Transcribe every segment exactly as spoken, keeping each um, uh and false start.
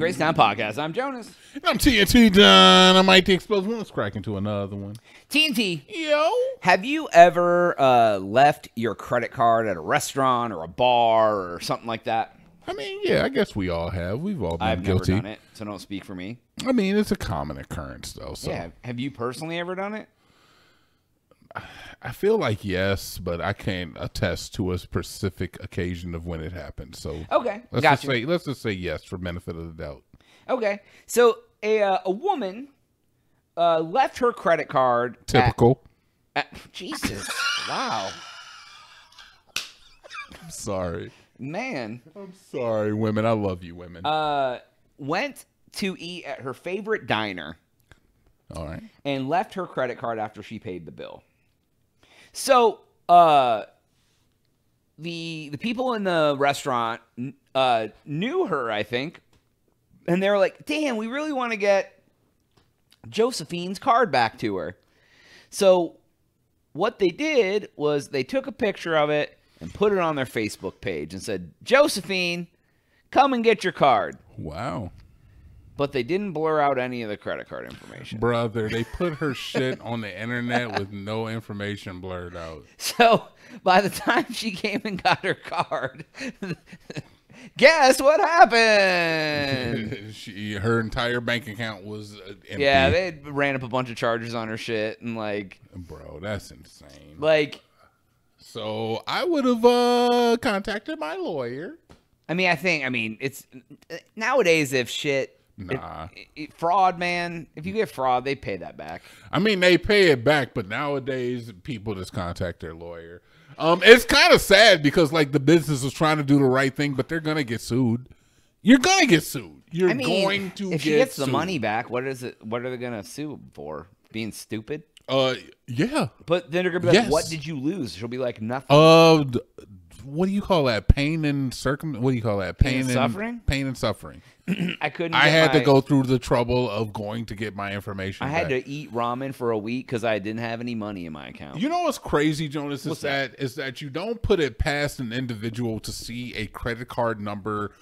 Crazy Town Podcast. I'm Jonas. And I'm T N T Don. I'm I T Exposed. Let's crack into another one. T N T. Yo. Have you ever uh, left your credit card at a restaurant or a bar or something like that? I mean, yeah, I guess we all have. We've all been I've guilty. I've never done it, so don't speak for me. I mean, it's a common occurrence, though. So. Yeah. Have you personally ever done it? I feel like yes, but I can't attest to a specific occasion of when it happened. So okay, let's gotcha. just say let's just say yes for benefit of the doubt. Okay, so a uh, a woman uh, left her credit card. Typical. At, at, Jesus! Wow. I'm sorry, man. I'm sorry, women. I love you, women. Uh, went to eat at her favorite diner. All right. And left her credit card after she paid the bill. So, uh, the, the people in the restaurant, uh, knew her, I think. And they were like, damn, we really want to get Josephine's card back to her. So what they did was they took a picture of it and put it on their Facebook page and said, Josephine, come and get your card. Wow. But they didn't blur out any of the credit card information. Brother, they put her shit on the internet with no information blurred out. So by the time she came and got her card, guess what happened? she, her entire bank account was empty. Yeah, they ran up a bunch of charges on her shit and like. Bro, that's insane. Like. So I would have uh, contacted my lawyer. I mean, I think, I mean, it's nowadays if shit. Nah. It, it, fraud, man. If you get fraud, they pay that back. I mean, they pay it back, but nowadays people just contact their lawyer. Um, it's kind of sad because like the business is trying to do the right thing, but they're gonna get sued. You're gonna get sued. You're I mean, going to. If get she gets sued. the money back, what is it? What are they gonna sue for? Being stupid? Uh, yeah. But then they're gonna be like, yes. "What did you lose?" She'll be like, "Nothing." Uh, what do you call that? Pain and circum. What do you call that? Pain, pain and suffering. Pain and suffering. I couldn't. I had my, to go through the trouble of going to get my information. I back. had to eat ramen for a week because I didn't have any money in my account. You know what's crazy, Jonas? What's is that? that is that you don't put it past an individual to see a credit card number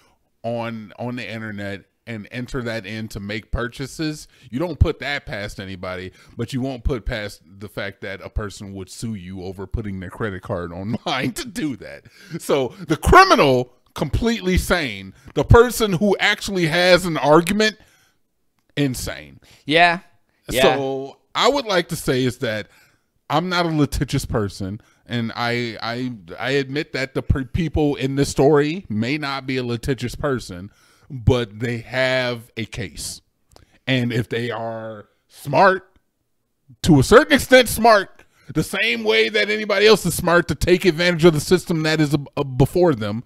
on on the internet and enter that in to make purchases. You don't put that past anybody, but you won't put past the fact that a person would sue you over putting their credit card online to do that. So the criminal. Completely sane. The person who actually has an argument, insane. Yeah. yeah. So I would like to say is that I'm not a litigious person, and I I I admit that the pre people in this story may not be a litigious person, but they have a case, and if they are smart, to a certain extent, smart. The same way that anybody else is smart to take advantage of the system that is a, a before them.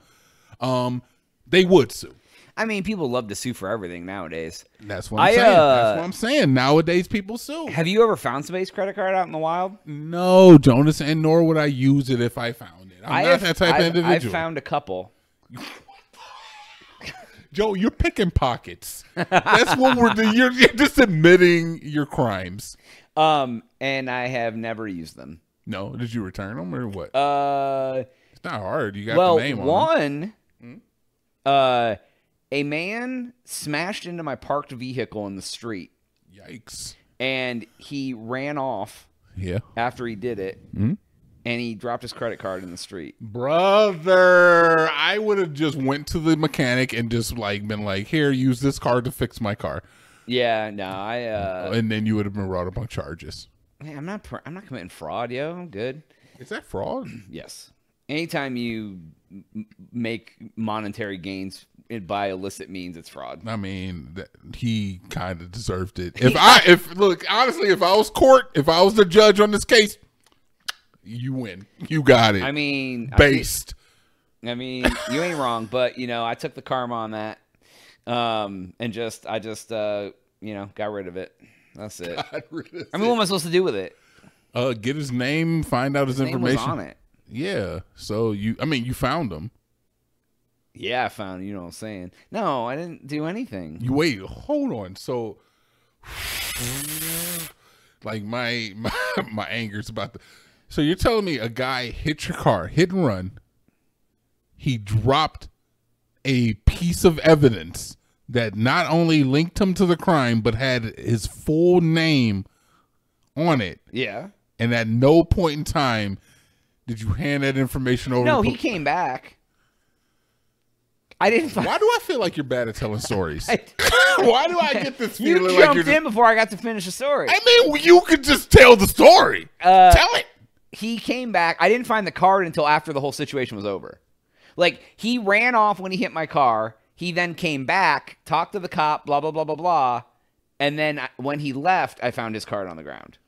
Um, they would sue. I mean, people love to sue for everything nowadays. That's what I'm I, saying. Uh, That's what I'm saying. Nowadays, people sue. Have you ever found somebody's credit card out in the wild? No, Jonas, and nor would I use it if I found it. I'm I not have, that type I've, of individual. I found a couple. Joe, you're picking pockets. That's what we're doing. You're, you're just admitting your crimes. Um, and I have never used them. No, did you return them or what? Uh, it's not hard. You got well, the name on Well, one. Uh, a man smashed into my parked vehicle in the street. Yikes. And he ran off. Yeah. After he did it. Mm-hmm. And he dropped his credit card in the street. Brother, I would have just went to the mechanic and just like been like, here, use this card to fix my car. Yeah, no, I, uh. And then you would have been brought up on charges. Man, I'm not, I'm not committing fraud, yo. I'm good. Is that fraud? Yes. Anytime you make monetary gains by illicit means, it's fraud. I mean, that, he kind of deserved it. If I, if look, honestly, if I was court, if I was the judge on this case, you win. You got it. I mean, based. I mean, I mean you ain't wrong, but you know, I took the karma on that, um, and just, I just, uh, you know, got rid of it. That's it. I mean, it. what am I supposed to do with it? Uh, get his name, find out his, his information. Name was on it. Yeah, so you, I mean, you found him. Yeah, I found him, you know what I'm saying. No, I didn't do anything. You wait, hold on. So, like, my, my, my anger's about to. So, you're telling me a guy hit your car, hit and run. He dropped a piece of evidence that not only linked him to the crime, but had his full name on it. Yeah. And at no point in time did you hand that information over. No, to he came back. I didn't. Find Why do I feel like you're bad at telling stories? I, Why do I get this feeling? You jumped like you're just in before I got to finish the story. I mean, you could just tell the story. Uh, tell it. He came back. I didn't find the card until after the whole situation was over. Like, he ran off when he hit my car. He then came back, talked to the cop, blah, blah, blah, blah, blah. And then I, when he left, I found his card on the ground.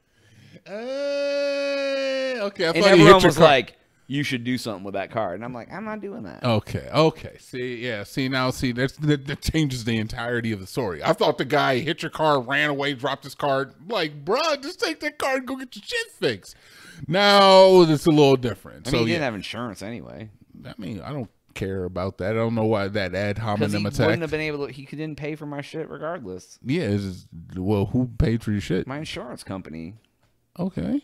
Uh, okay. I and everyone was like, you should do something with that card. And I'm like, I'm not doing that. Okay. Okay. See, yeah. See, now, see, that's, that, that changes the entirety of the story. I thought the guy hit your car, ran away, dropped his card. Like, bruh, just take that card and go get your shit fixed. Now it's a little different. I mean, so, he didn't yeah. have insurance anyway. I mean, I don't care about that. I don't know why that ad hominem he attack. He wouldn't have been able to, he didn't pay for my shit regardless. Yeah. It's just, well, who paid for your shit? My insurance company. Okay.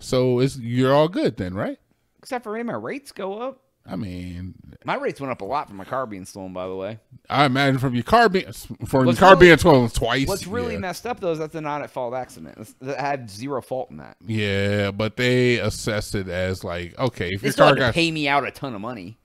So it's, you're all good then, right? Except for me, my rates go up. I mean, my rates went up a lot from my car being stolen, by the way. I imagine from your car being, from your car really, being stolen twice. What's really yeah. messed up, though, is that's a not-at-fault accident. I had zero fault in that. Yeah, but they assessed it as, like, okay, if they your car got... pay me out a ton of money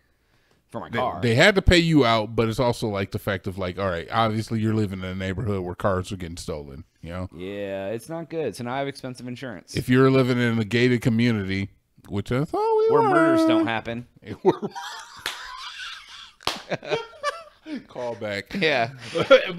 for my they, car. They had to pay you out, but it's also, like, the fact of, like, all right, obviously you're living in a neighborhood where cars are getting stolen, you know? Yeah, it's not good. So now I have expensive insurance. If you're living in a gated community... Which I thought we were. Where murders don't happen. Call back. Yeah.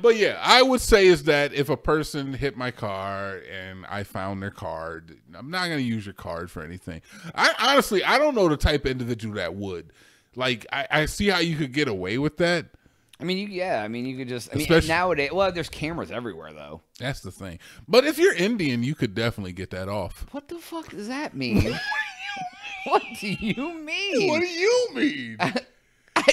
But yeah, I would say is that if a person hit my car and I found their card, I'm not going to use your card for anything. I honestly, I don't know the type of individual that would. Like, I, I see how you could get away with that. I mean, you, yeah, I mean, you could just, I mean, nowadays, well, there's cameras everywhere, though. That's the thing. But if you're Indian, you could definitely get that off. What the fuck does that mean? What do you mean? What do you mean? I, I,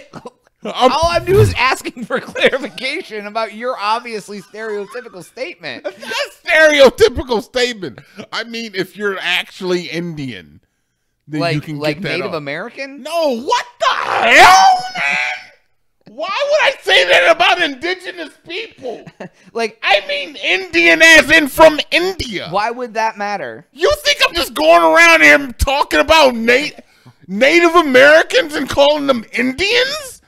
I'm, all I'm doing is asking for clarification about your obviously stereotypical statement. That's not a stereotypical statement. I mean, if you're actually Indian, then like, you can like get that Native off. American? No, what the hell, man? Why would I say that about indigenous people? Like, I mean Indian as in from India. Why would that matter? You think I'm just going around here talking about na Native Americans and calling them Indians?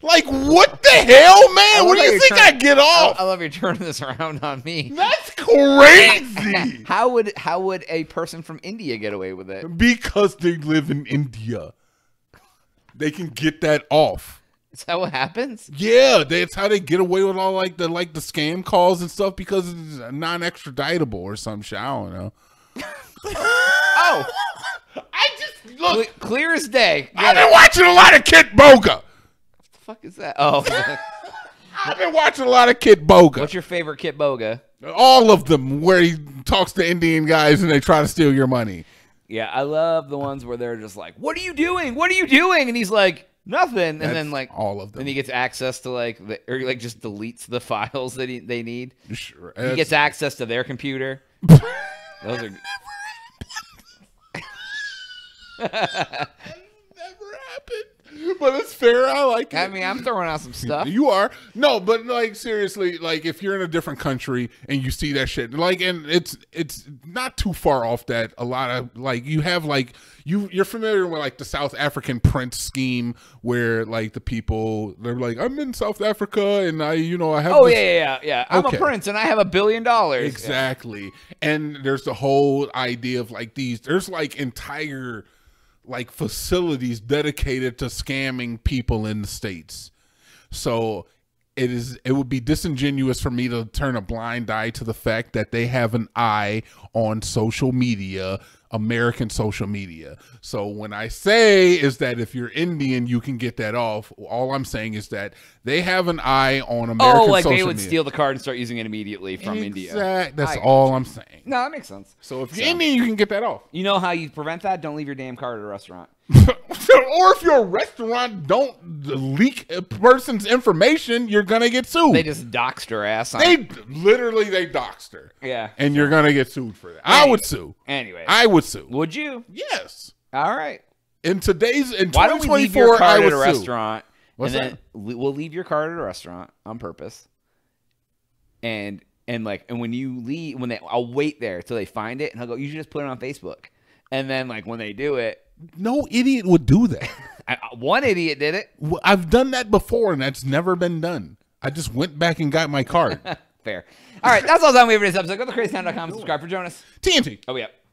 Like, what the hell, man? What do you think I get off? I love you turning this around on me. That's crazy. How would how would a person from India get away with it? Because they live in India. They can get that off. Is that what happens? Yeah, they, it's how they get away with all like the like the scam calls and stuff because it's non-extraditable or some shit. I don't know. Oh, I just look Cle clear as day. Get I've been it. watching a lot of Kit Boga. What the fuck is that? Oh, I've been watching a lot of Kit Boga. What's your favorite Kit Boga? All of them, where he talks to Indian guys and they try to steal your money. Yeah, I love the ones where they're just like, "What are you doing? What are you doing?" And he's like, "Nothing." And That's then like all of them. And he gets access to like, the, or like just deletes the files that he, they need. Sure. He gets access to their computer. Those are. That never happened, but it's fair. I like it. I mean, I'm throwing out some stuff. You are. No, but like seriously, like if you're in a different country and you see that shit, like, and it's it's not too far off that a lot of like you have like you you're familiar with like the South African prince scheme where like the people they're like I'm in South Africa and I you know I have oh this. yeah yeah yeah I'm okay. a prince and I have a billion dollars exactly yeah. And there's the whole idea of like these there's like entire like facilities dedicated to scamming people in the States. So it is, it would be disingenuous for me to turn a blind eye to the fact that they have an eye on social media, American social media. So when I say is that if you're Indian, you can get that off. All I'm saying is that they have an eye on American social media. Oh, like they would media. steal the card and start using it immediately from exactly. India. That's I all I'm saying. No, that makes sense. So if you're so, Indian, you can get that off. You know how you prevent that? Don't leave your damn card at a restaurant. Or if you're a restaurant, don't leak a person's information. You're going to get sued. They just doxed her ass. On they it. Literally, they doxed her. Yeah. And you're going to get sued for that. Anyway, I would sue. Anyway. I would sue. Would you? Yes. All right. In today's, in Why don't we leave your card I would at a restaurant? What's and then that? We'll leave your card at a restaurant on purpose. and and like and when you leave, when they, I'll wait there till they find it, and I'll go, you should just put it on Facebook. And then like when they do it, no idiot would do that. I, one idiot did it. I've done that before, and that's never been done. I just went back and got my card. Fair. All right, that's all the time we have for this episode. Go to crazy town dot com, subscribe for Jonas. T M T. Oh, yeah.